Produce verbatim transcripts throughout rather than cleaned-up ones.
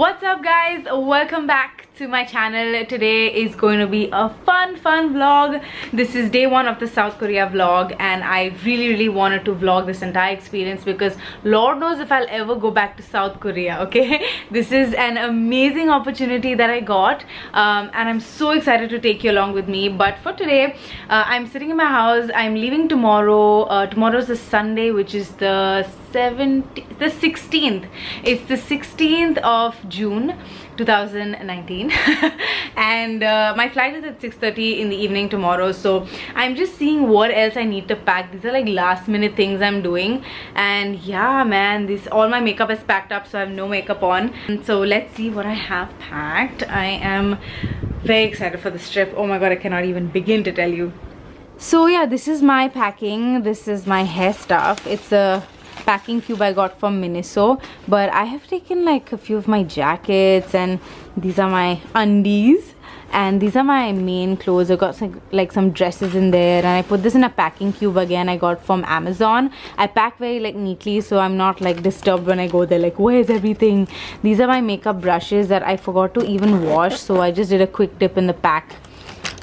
What's up guys, welcome back to my channel. Today is going to be a fun fun vlog. This is day one of the South Korea vlog, and I really really wanted to vlog this entire experience because Lord knows if I'll ever go back to South Korea. Okay, this is an amazing opportunity that I got, um, and I'm so excited to take you along with me. But for today, uh, I'm sitting in my house. I'm leaving tomorrow. Uh, tomorrow's a Sunday, which is the seventeenth, the sixteenth. It's the sixteenth of June two thousand nineteen and uh, my flight is at six thirty in the evening tomorrow, so I'm just seeing what else I need to pack. These are like last minute things I'm doing, and yeah man, this all my makeup is packed up, so I have no makeup on. And so let's see what I have packed. I am very excited for this trip. Oh my god, I cannot even begin to tell you. So yeah, this is my packing. This is my hair stuff. It's a packing cube I got from Miniso, but I have taken like a few of my jackets, and these are my undies, and these are my main clothes. I got some, like some dresses in there, and I put this in a packing cube again I got from Amazon. I pack very like neatly, so I'm not like disturbed when I go there like where's everything. These are my makeup brushes that I forgot to even wash, so I just did a quick dip in the pack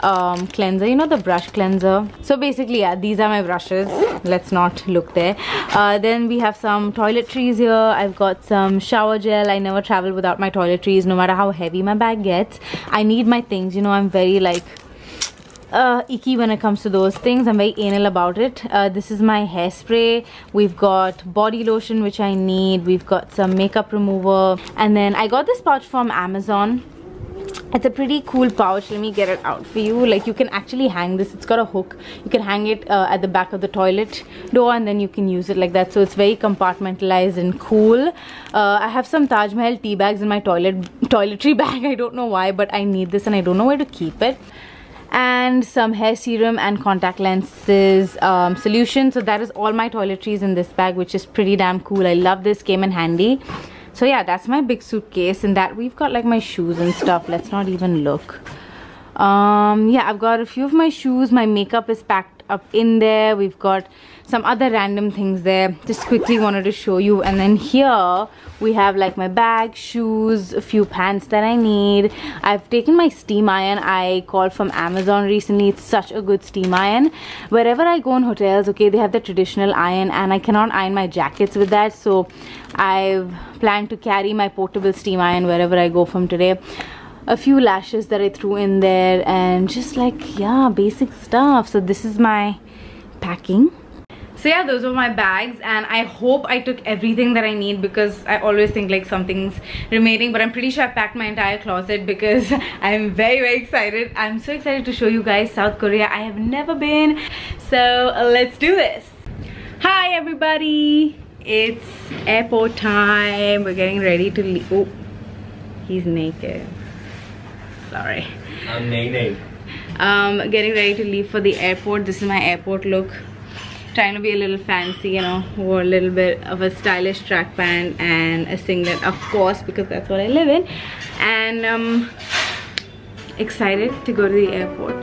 um cleanser, you know, the brush cleanser. So basically yeah, these are my brushes. Let's not look there. Uh then we have some toiletries here. I've got some shower gel. I never travel without my toiletries, no matter how heavy my bag gets. I need my things, you know. I'm very like uh icky when it comes to those things. I'm very anal about it. Uh this is my hairspray. We've got body lotion, which I need. We've got some makeup remover, and then I got this pouch from Amazon. It's a pretty cool pouch. Let me get it out for you. Like, you can actually hang this. It's got a hook. You can hang it uh, at the back of the toilet door, and then you can use it like that. So it's very compartmentalized and cool. uh, I have some Taj Mahal tea bags in my toilet toiletry bag. I don't know why, but I need this and I don't know where to keep it. And some hair serum and contact lenses um, solution. So that is all my toiletries in this bag, which is pretty damn cool. I love this. Came in handy. So yeah, that's my big suitcase. And that we've got like my shoes and stuff. Let's not even look. Um, yeah, I've got a few of my shoes. My makeup is packed up in there. We've got some other random things there. Just quickly wanted to show you. And then here we have like my bag, shoes, a few pants that I need. I've taken my steam iron. I called from Amazon recently. It's such a good steam iron. Wherever I go in hotels, okay, they have the traditional iron, and I cannot iron my jackets with that. So I've planned to carry my portable steam iron wherever I go from today. A few lashes that I threw in there, and just like, yeah, basic stuff. So this is my packing. So yeah, those were my bags, and I hope I took everything that I need, because I always think like something's remaining, but I'm pretty sure I packed my entire closet because I'm very very excited. I'm so excited to show you guys South Korea. I have never been, so let's do this. Hi everybody, it's airport time. We're getting ready to leave. Oh, he's naked. Sorry, I'm naked. Um, getting ready to leave for the airport. This is my airport look. Trying to be a little fancy, you know. Wore a little bit of a stylish track pant and a singlet, of course, because that's what I live in. And um, excited to go to the airport.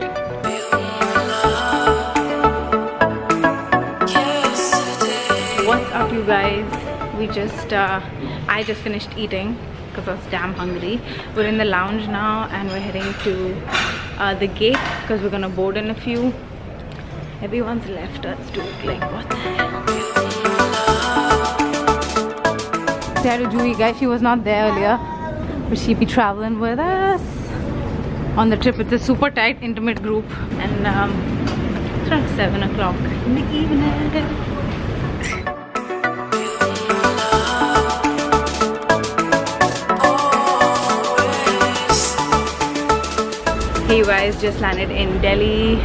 What's up, you guys? We just, uh, I just finished eating because I was damn hungry. We're in the lounge now, and we're heading to uh, the gate because we're gonna board in a few. Everyone's left us, dude. Like, what the hell? Sarah Jui, guys, she was not there earlier, but she'd be traveling with us on the trip. It's a super tight, intimate group, and um, it's around seven o'clock in the evening. Hey, you guys, just landed in Delhi.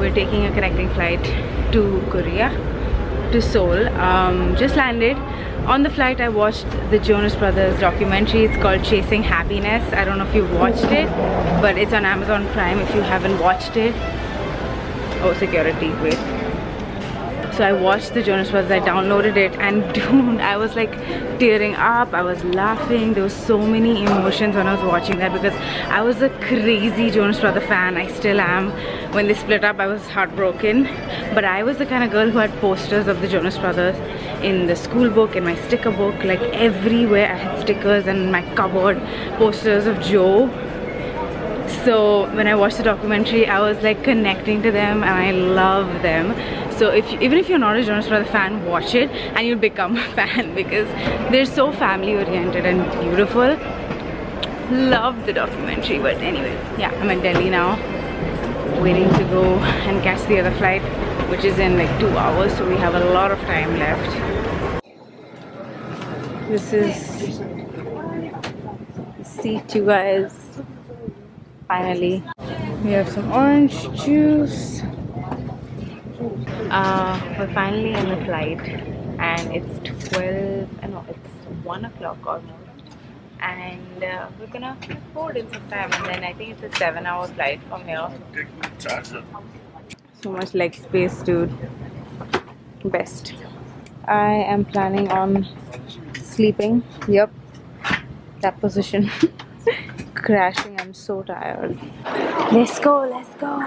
We're taking a connecting flight to Korea, to Seoul. Um, just landed. On the flight, I watched the Jonas Brothers documentary. It's called Chasing Happiness. I don't know if you've watched it, but it's on Amazon Prime if you haven't watched it. Oh, security, wait. So I watched the Jonas Brothers, I downloaded it, and dude, I was like tearing up, I was laughing, there were so many emotions when I was watching that because I was a crazy Jonas Brothers fan, I still am. When they split up, I was heartbroken, but I was the kind of girl who had posters of the Jonas Brothers in the school book, in my sticker book, like everywhere I had stickers, and in my cupboard, posters of Joe. So when I watched the documentary, I was like connecting to them and I love them. So if you, even if you're not a Jonas Brothers fan, watch it and you'll become a fan because they're so family oriented and beautiful. Loved the documentary, but anyway, yeah, I'm in Delhi now, waiting to go and catch the other flight, which is in like two hours, so we have a lot of time left. This is seat, you guys. Finally, we have some orange juice. Uh, we're finally in the flight, and it's twelve, no, it's one o'clock almost. And uh, we're gonna have food in some time, and then I think it's a seven hour flight from here. So much leg space, dude. Best. I am planning on sleeping. Yep, that position. Crashing, I'm so tired. Let's go, let's go.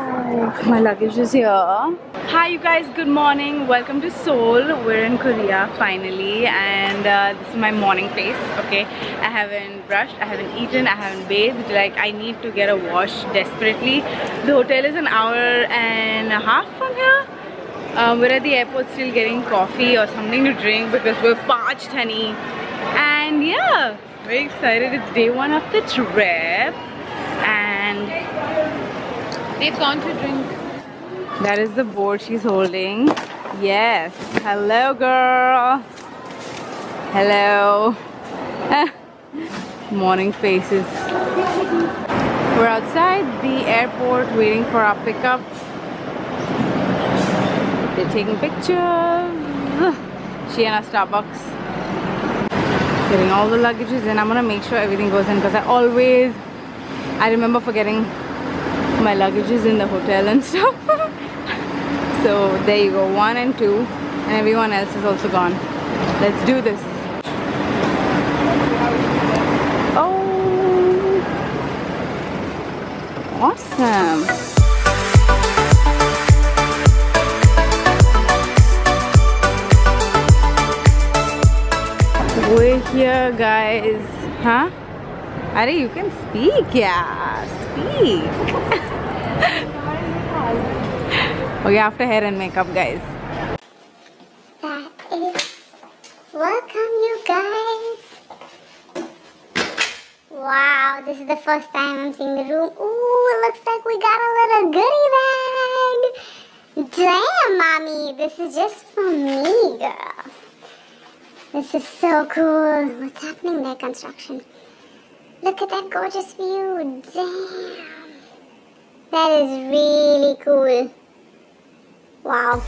My luggage is here. Hi you guys, good morning. Welcome to Seoul. We're in Korea finally, and uh, this is my morning face, okay? I haven't brushed, I haven't eaten, I haven't bathed. Like, I need to get a wash desperately. The hotel is an hour and a half from here. Um, we're at the airport still getting coffee or something to drink because we're parched, honey. And yeah. Very excited, it's day one of the trip and they've gone to drink. That is the board she's holding. Yes, hello girl. Hello. Morning faces. We're outside the airport waiting for our pickup. They're taking pictures. She and our Starbucks. Getting all the luggages in. I'm gonna make sure everything goes in because I always, I remember forgetting my luggages in the hotel and stuff. So there you go, one and two, and everyone else is also gone. Let's do this. Oh, awesome. We're here, guys. Huh? Are you can speak, yeah. Speak. Okay, after hair and makeup, guys. That is. Welcome, you guys. Wow, this is the first time I'm seeing the room. Ooh, it looks like we got a little goodie bag. Damn, mommy, this is just for me, girl. This is so cool. What's happening there, construction? Look at that gorgeous view. Damn. That is really cool. Wow.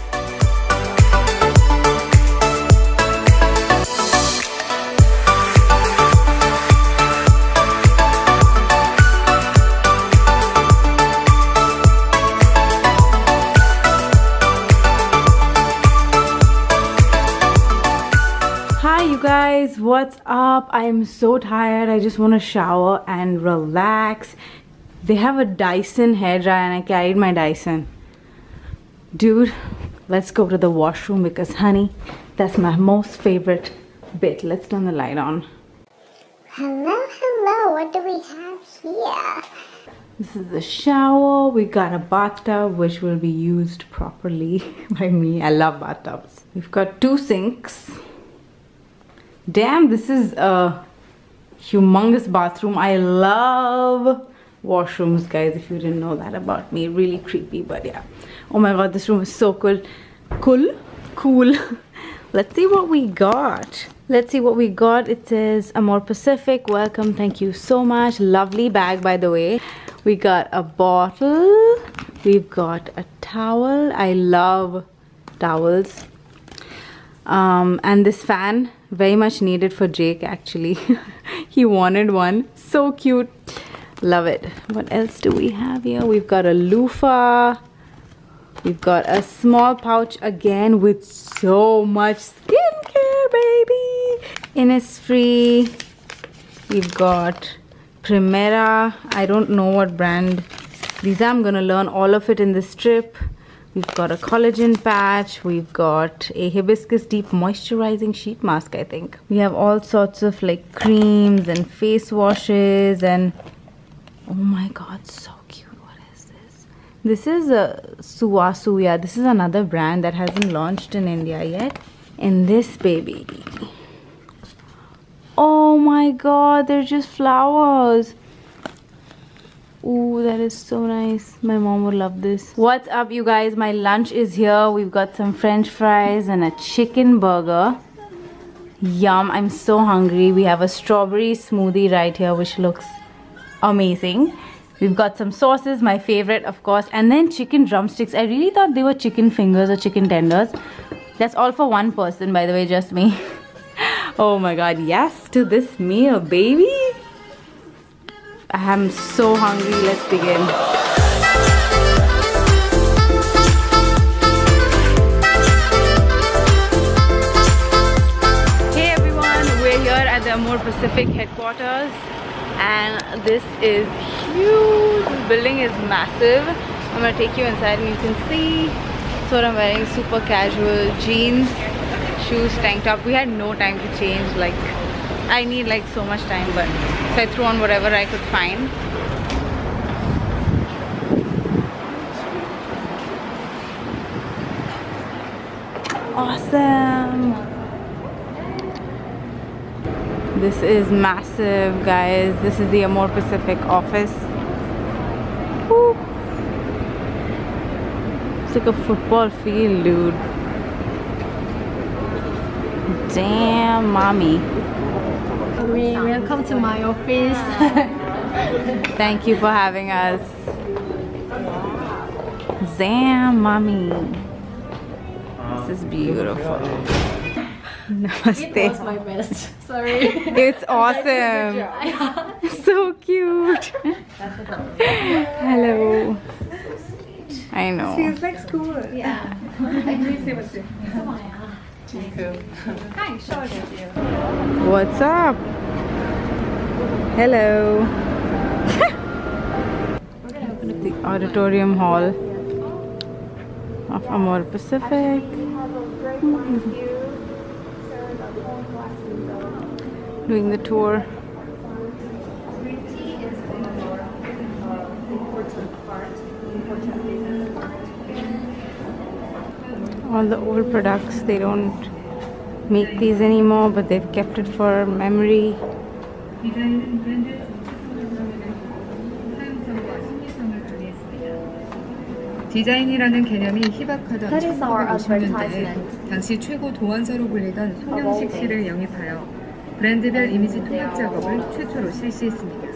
Guys, what's up? I am so tired. I just want to shower and relax. They have a Dyson hairdryer and I carried my Dyson. Dude, let's go to the washroom because honey, that's my most favorite bit. Let's turn the light on. Hello, hello. What do we have here? This is the shower. We got a bathtub which will be used properly by me. I love bathtubs. We've got two sinks. Damn, this is a humongous bathroom. I love washrooms, guys, if you didn't know that about me. Really creepy, but yeah. Oh my god, this room is so cool. Cool? Cool. Let's see what we got. Let's see what we got. It says Amorepacific. Welcome. Thank you so much. Lovely bag, by the way. We got a bottle. We've got a towel. I love towels. Um, and this fan, very much needed for Jake actually. He wanted one. So cute. Love it. What else do we have here? We've got a loofah. We've got a small pouch again with so much skincare, baby. Innisfree. We've got Primera. I don't know what brand these are. I'm gonna learn all of it in this trip. We've got a collagen patch. We've got a hibiscus deep moisturizing sheet mask, I think. We have all sorts of like creams and face washes and oh my god, so cute. What is this? This is a Suwasuya. This is another brand that hasn't launched in India yet. And this baby. Oh my god, they're just flowers. Ooh, that is so nice. My mom would love this. What's up, you guys? My lunch is here. We've got some french fries and a chicken burger. Yum, I'm so hungry. We have a strawberry smoothie right here, which looks amazing. We've got some sauces, my favorite, of course. And then chicken drumsticks. I really thought they were chicken fingers or chicken tenders. That's all for one person, by the way, just me. Oh my god, yes to this meal, baby. I am so hungry. Let's begin. Hey everyone, we're here at the Amorepacific headquarters and this is huge. This building is massive. I'm gonna take you inside and you can see. So I'm wearing super casual jeans, shoes, tank top. We had no time to change, like I need like so much time, but so I threw on whatever I could find. Awesome! This is massive, guys. This is the Amorepacific office. Woo. It's like a football field, dude. Damn, mommy. Welcome to my office. Thank you for having us. Damn, mommy. This is beautiful. Namaste. It was my best. Sorry. It's awesome. So cute. Hello. I know. Feels like school. Yeah. I do see what's different. What's up? Hello. The auditorium hall of Amorepacific. Mm-hmm. Doing the tour. All the old products, they don't make these anymore, but they've kept it for memory. That is our advertisement. 당시 최고 도원서로 불리던 송영식 씨를 영입하여 브랜드별 이미지 통합 작업을 최초로 실시했습니다.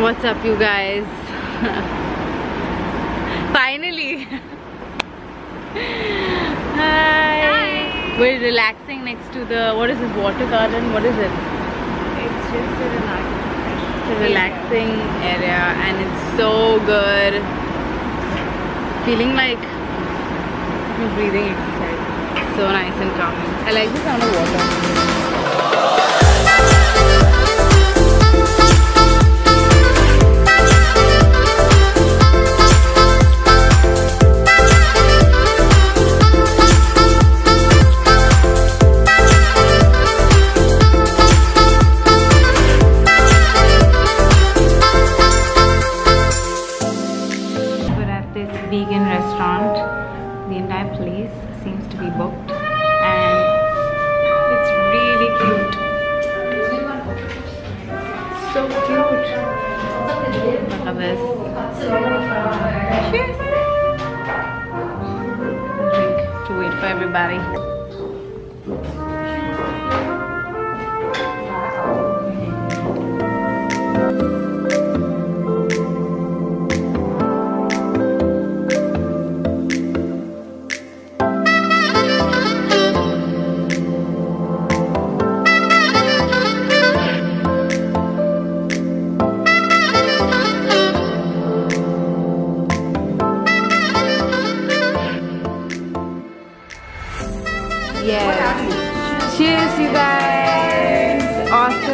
What's up, you guys? Finally. Hi. Hi! We're relaxing next to the, what is this, water garden? What is it? It's just a relaxing, it's a relaxing area and it's so good. Feeling like I'm breathing exercise. So nice and calming. I like the sound of water. Everybody.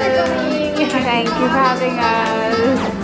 for coming. Thank you for having us.